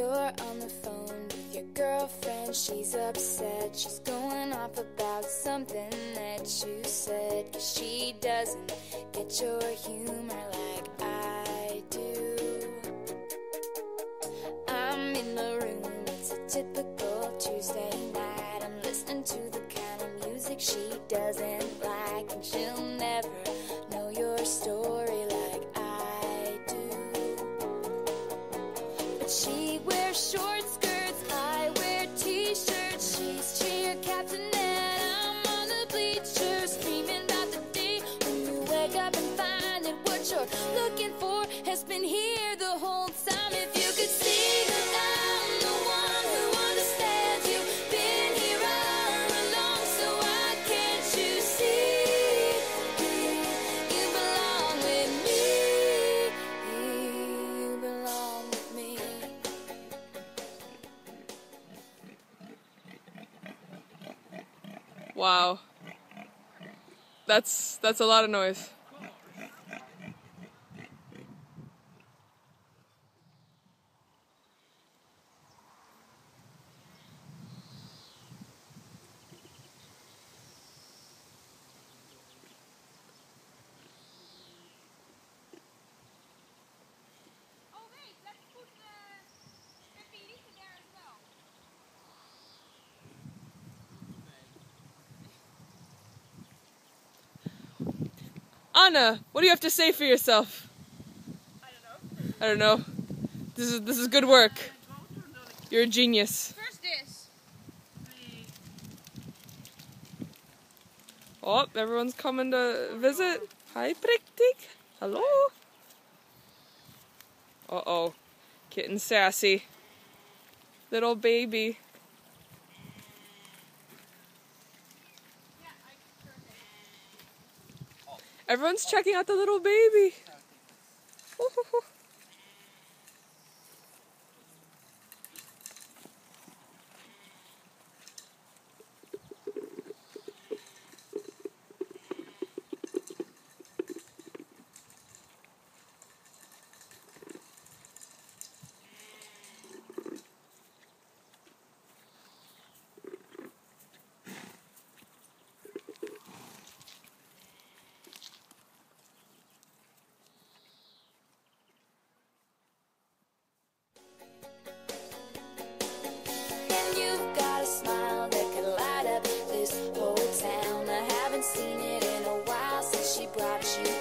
You're on the phone with your girlfriend. She's upset, she's going off about something that you said. 'Cause she doesn't get your humor like I do. I'm in the room, it's a typical Tuesday night. I'm listening to the kind of music she doesn't like, and she'll never know your story like I do. But she wears short skirts, I wear t-shirts. She's cheer captain and I'm on the bleachers, dreaming about the day when you wake up and find that what you're looking for has been here the whole time. If you could see that I'm the one who understands you, been here all along, so why can't you see you belong with me? You belong with me. Wow, that's a lot of noise. Anna, what do you have to say for yourself? I don't know. This is good work. You're a genius. First this. Oh, everyone's coming to visit. Hi, Prektig. Hello. Uh-oh. Getting sassy. Little baby. Everyone's checking out the little baby. Oh. Seen it in a while since she brought you